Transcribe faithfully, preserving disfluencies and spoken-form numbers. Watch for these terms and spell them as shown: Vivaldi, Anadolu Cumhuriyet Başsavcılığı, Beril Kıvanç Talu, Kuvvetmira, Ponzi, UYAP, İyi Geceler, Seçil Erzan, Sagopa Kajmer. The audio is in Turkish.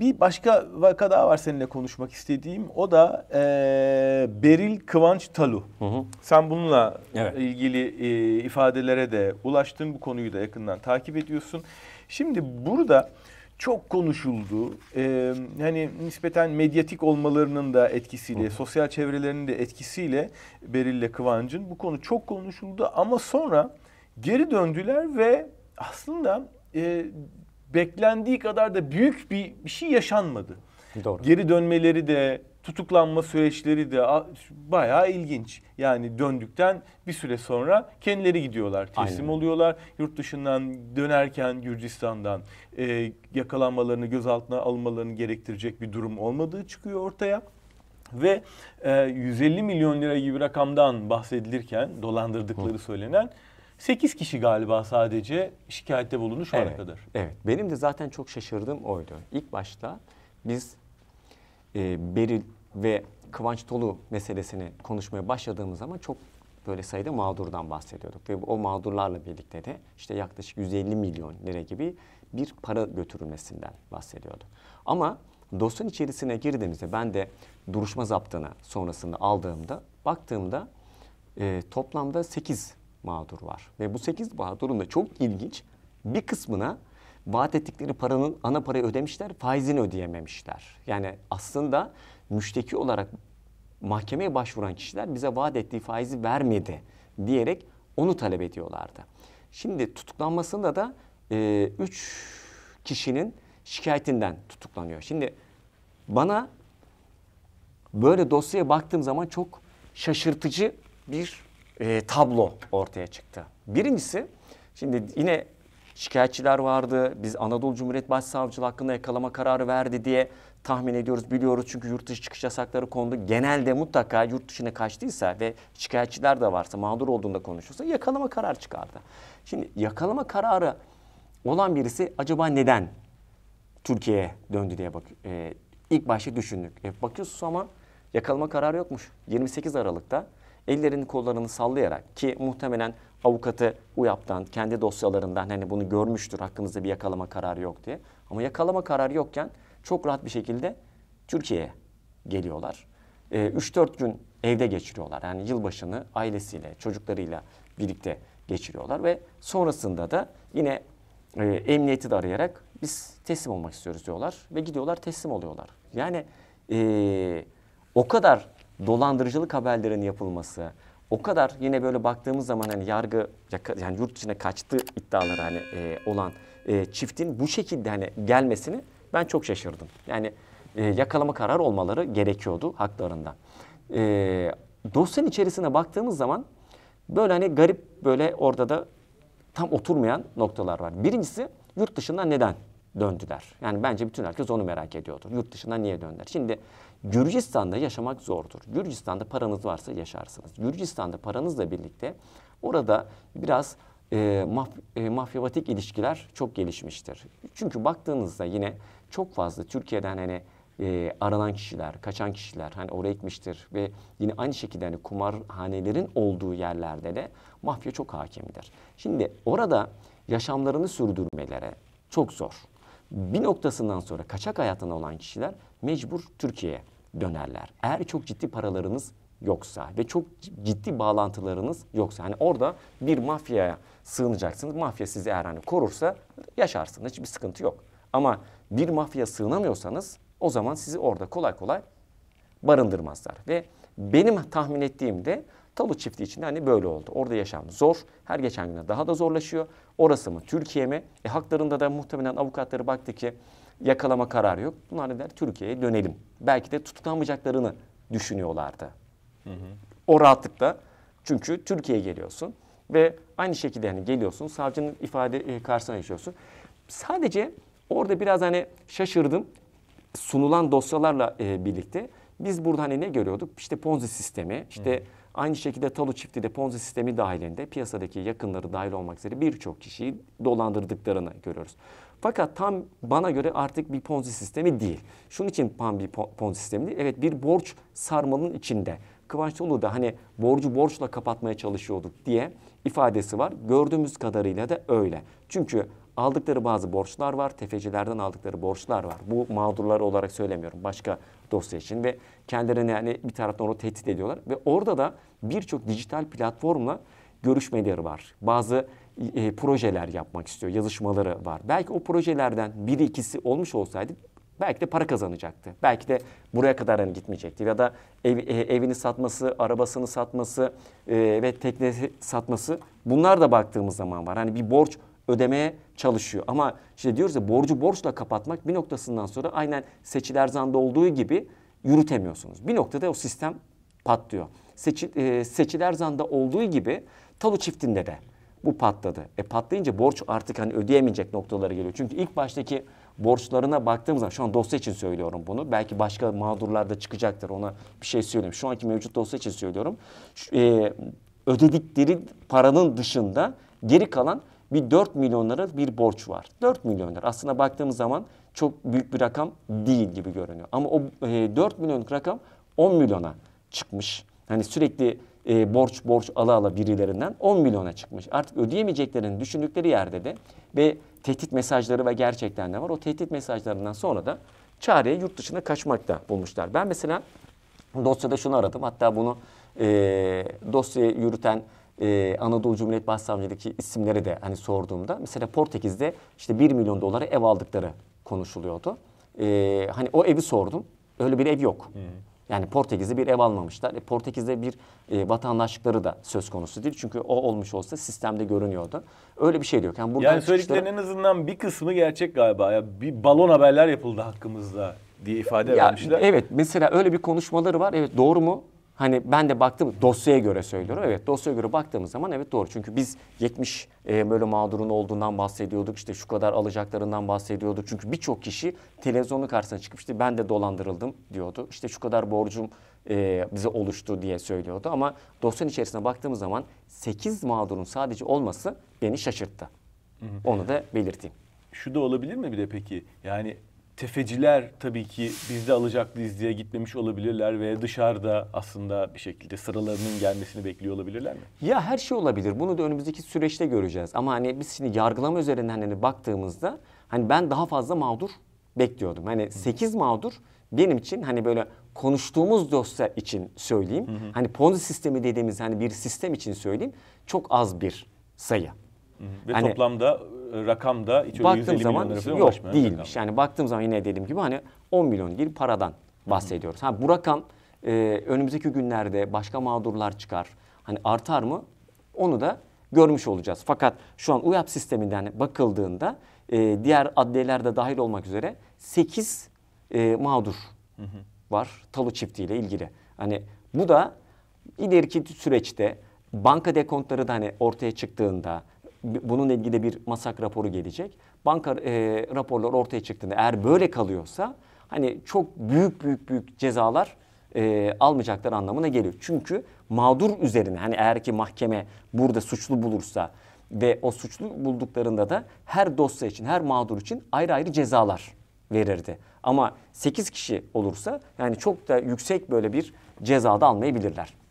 Bir başka vaka daha var seninle konuşmak istediğim. O da e, Beril Kıvanç Talu. Hı hı. Sen bununla evet. ilgili e, ifadelere de ulaştın. Bu konuyu da yakından takip ediyorsun. Şimdi burada çok konuşuldu. E, hani nispeten medyatik olmalarının da etkisiyle, hı hı. sosyal çevrelerinin de etkisiyle Beril'le Kıvanç'ın bu konu çok konuşuldu. Ama sonra geri döndüler ve aslında... E, beklendiği kadar da büyük bir, bir şey yaşanmadı. Doğru. Geri dönmeleri de, tutuklanma süreçleri de bayağı ilginç. Yani döndükten bir süre sonra kendileri gidiyorlar, teslim Aynen. oluyorlar. Yurt dışından dönerken Gürcistan'dan e, yakalanmalarını, gözaltına almalarını gerektirecek bir durum olmadığı çıkıyor ortaya. Ve e, yüz elli milyon lira gibi rakamdan bahsedilirken dolandırdıkları Hı. söylenen... sekiz kişi galiba sadece şikayette bulundu şu evet, ana kadar. Evet. Benim de zaten çok şaşırdığım oydu. İlk başta biz e, Beril ve Kıvanç Talu meselesini konuşmaya başladığımız zaman çok böyle sayıda mağdurdan bahsediyorduk. Ve o mağdurlarla birlikte de işte yaklaşık yüz elli milyon lira gibi bir para götürülmesinden bahsediyorduk. Ama dosyanın içerisine girdiğimizde ben de duruşma zaptını sonrasında aldığımda baktığımda e, toplamda sekiz mağdur var. Ve bu sekiz mağdurun da çok ilginç, bir kısmına vaat ettikleri paranın ana parayı ödemişler, faizini ödeyememişler. Yani aslında müşteki olarak mahkemeye başvuran kişiler bize vaat ettiği faizi vermedi diyerek onu talep ediyorlardı. Şimdi tutuklanmasında da e, üç kişinin şikayetinden tutuklanıyor. Şimdi bana böyle dosyaya baktığım zaman çok şaşırtıcı bir E, tablo ortaya çıktı. Birincisi, şimdi yine şikayetçiler vardı. Biz Anadolu Cumhuriyet Başsavcılığı hakkında yakalama kararı verdi diye tahmin ediyoruz, biliyoruz. Çünkü yurt dışı çıkış yasakları kondu. Genelde mutlaka yurt dışına kaçtıysa ve şikayetçiler de varsa, mağdur olduğunda konuşursa yakalama kararı çıkardı. Şimdi yakalama kararı olan birisi acaba neden Türkiye'ye döndü diye bak e, ilk başta düşündük. E, bakıyorsunuz ama yakalama kararı yokmuş. yirmi sekiz Aralık'ta. Ellerini kollarını sallayarak ki muhtemelen avukatı U Y A P'tan, kendi dosyalarından hani bunu görmüştür, hakkımızda bir yakalama kararı yok diye. Ama yakalama kararı yokken çok rahat bir şekilde Türkiye'ye geliyorlar. Ee, üç dört gün evde geçiriyorlar. Yani yılbaşını ailesiyle, çocuklarıyla birlikte geçiriyorlar. Ve sonrasında da yine e, emniyeti de arayarak biz teslim olmak istiyoruz diyorlar. Ve gidiyorlar, teslim oluyorlar. Yani e, o kadar... dolandırıcılık haberlerinin yapılması, o kadar yine böyle baktığımız zaman hani yargı, yani yurt dışına kaçtığı iddiaları hani e, olan e, çiftin bu şekilde hani gelmesini ben çok şaşırdım. Yani e, yakalama kararı olmaları gerekiyordu haklarında. E, dosyanın içerisine baktığımız zaman böyle hani garip, böyle orada da tam oturmayan noktalar var. Birincisi, yurt dışından neden döndüler? Yani bence bütün herkes onu merak ediyordur. Yurt dışından niye döndüler? Şimdi Gürcistan'da yaşamak zordur. Gürcistan'da paranız varsa yaşarsınız. Gürcistan'da paranızla birlikte orada biraz e, maf e, mafyatik ilişkiler çok gelişmiştir. Çünkü baktığınızda yine çok fazla Türkiye'den hani e, aranan kişiler, kaçan kişiler hani oraya gitmiştir ve yine aynı şekilde hani kumarhanelerin olduğu yerlerde de mafya çok hakimdir. Şimdi orada yaşamlarını sürdürmeleri çok zor. Bir noktasından sonra kaçak hayatına olan kişiler mecbur Türkiye'ye dönerler. Eğer çok ciddi paralarınız yoksa ve çok ciddi bağlantılarınız yoksa, hani orada bir mafyaya sığınacaksınız. Mafya sizi eğer hani korursa yaşarsınız, hiçbir sıkıntı yok. Ama bir mafyaya sığınamıyorsanız o zaman sizi orada kolay kolay barındırmazlar. Ve benim tahmin ettiğimde Talu çifti için hani böyle oldu. Orada yaşam zor. Her geçen gün daha da zorlaşıyor. Orası mı, Türkiye mi? E, haklarında da muhtemelen avukatları baktı ki yakalama kararı yok. Bunlar dediler Türkiye'ye dönelim. Belki de tutuklamayacaklarını düşünüyorlardı. Hı hı. O rahatlıkla, çünkü Türkiye'ye geliyorsun ve aynı şekilde hani geliyorsun, savcının ifade karşısına yaşıyorsun. Sadece orada biraz hani şaşırdım sunulan dosyalarla birlikte. Biz burada hani ne görüyorduk? İşte Ponzi sistemi, işte hı. aynı şekilde Talu çifti de Ponzi sistemi dahilinde piyasadaki yakınları dahil olmak üzere birçok kişiyi dolandırdıklarını görüyoruz. Fakat tam bana göre artık bir Ponzi sistemi değil. Şunun için tam bir Ponzi sistemi değil. Evet, bir borç sarmalının içinde. Kıvanç Talu da hani borcu borçla kapatmaya çalışıyorduk diye ifadesi var. Gördüğümüz kadarıyla da öyle. Çünkü aldıkları bazı borçlar var, tefecilerden aldıkları borçlar var. Bu mağdurlar olarak söylemiyorum, başka dosya için. Ve kendilerini yani bir taraftan onu tehdit ediyorlar. Ve orada da birçok dijital platformla görüşmeleri var. Bazı e, projeler yapmak istiyor, yazışmaları var. Belki o projelerden biri ikisi olmuş olsaydı belki de para kazanacaktı. Belki de buraya kadar hani gitmeyecekti. Ya da ev, evini satması, arabasını satması e, ve teknesi satması, bunlar da baktığımız zaman var. Hani bir borç ödemeye çalışıyor. Ama işte diyoruz ya, borcu borçla kapatmak bir noktasından sonra aynen Seçil Erzan'da olduğu gibi yürütemiyorsunuz. Bir noktada o sistem patlıyor. Seçil, e, Seçil Erzan'da olduğu gibi Talu çiftinde de bu patladı. E patlayınca borç artık hani ödeyemeyecek noktalara geliyor. Çünkü ilk baştaki borçlarına baktığımız zaman, şu an dosya için söylüyorum bunu. Belki başka mağdurlar da çıkacaktır, ona bir şey söyleyeyim. Şu anki mevcut dosya için söylüyorum. Şu, e, ödedikleri paranın dışında geri kalan bir dört milyon lira bir borç var. dört milyon lira aslında baktığımız zaman çok büyük bir rakam değil gibi görünüyor. Ama o dört milyonluk rakam on milyona çıkmış. Hani sürekli e, borç borç ala ala birilerinden on milyona çıkmış. Artık ödeyemeyeceklerini düşündükleri yerde de ve tehdit mesajları ve gerçekten de var. O tehdit mesajlarından sonra da çareyi yurt dışına kaçmakta bulmuşlar. Ben mesela dosyada şunu aradım. Hatta bunu e, dosyayı yürüten Ee, Anadolu Cumhuriyet Başsavcılığı'ndaki isimleri de hani sorduğumda, mesela Portekiz'de işte bir milyon dolara ev aldıkları konuşuluyordu. Ee, hani o evi sordum. Öyle bir ev yok. Hmm. Yani Portekiz'de bir ev almamışlar. E, Portekiz'de bir e, vatandaşlıkları da söz konusu değil. Çünkü o olmuş olsa sistemde görünüyordu. Öyle bir şey yok. Yani, yani söylediklerinin en azından bir kısmı gerçek galiba. Ya, bir balon haberler yapıldı hakkımızda diye ifade ya, vermişler. Evet, mesela öyle bir konuşmaları var. Evet, doğru mu? Hani ben de baktım, dosyaya göre söylüyorum. Evet, dosyaya göre baktığımız zaman evet doğru. Çünkü biz yetmiş e, böyle mağdurun olduğundan bahsediyorduk. İşte şu kadar alacaklarından bahsediyorduk. Çünkü birçok kişi televizyonun karşısına çıkmıştı. Ben de dolandırıldım diyordu. İşte şu kadar borcum e, bize oluştu diye söylüyordu. Ama dosyanın içerisine baktığımız zaman sekiz mağdurun sadece olması beni şaşırttı. Hı hı. Onu da belirteyim. Şu da olabilir mi bir de peki? Yani... Tefeciler tabii ki biz de alacaklıyız diye gitmemiş olabilirler ve dışarıda aslında bir şekilde sıralarının gelmesini bekliyor olabilirler mi? Ya her şey olabilir. Bunu da önümüzdeki süreçte göreceğiz. Ama hani biz şimdi yargılama üzerinden hani baktığımızda, hani ben daha fazla mağdur bekliyordum. Hani sekiz mağdur benim için, hani böyle konuştuğumuz dosya için söyleyeyim. Hı hı. Hani Ponzi sistemi dediğimiz hani bir sistem için söyleyeyim. Çok az bir sayı. Hı hı. Ve hani, toplamda... Rakamda hiç öyle yüz elli milyon lira falan ulaşmayan değilmiş. Rakamda. Yani baktığım zaman yine dediğim gibi hani on milyon gibi paradan bahsediyoruz. Ha, bu rakam e, önümüzdeki günlerde başka mağdurlar çıkar. Hani artar mı? Onu da görmüş olacağız. Fakat şu an U Y A P sisteminden bakıldığında e, diğer adliyeler de dahil olmak üzere sekiz e, mağdur hı hı. var Talu çiftiyle ilgili. Hani bu da ileriki süreçte banka dekontları da hani ortaya çıktığında, bununla ilgili bir masak raporu gelecek. Banka e, raporları ortaya çıktığında eğer böyle kalıyorsa hani çok büyük büyük büyük cezalar e, almayacaklar anlamına geliyor. Çünkü mağdur üzerine hani eğer ki mahkeme burada suçlu bulursa ve o suçlu bulduklarında da her dosya için, her mağdur için ayrı ayrı cezalar verirdi. Ama sekiz kişi olursa yani çok da yüksek böyle bir cezada almayabilirler.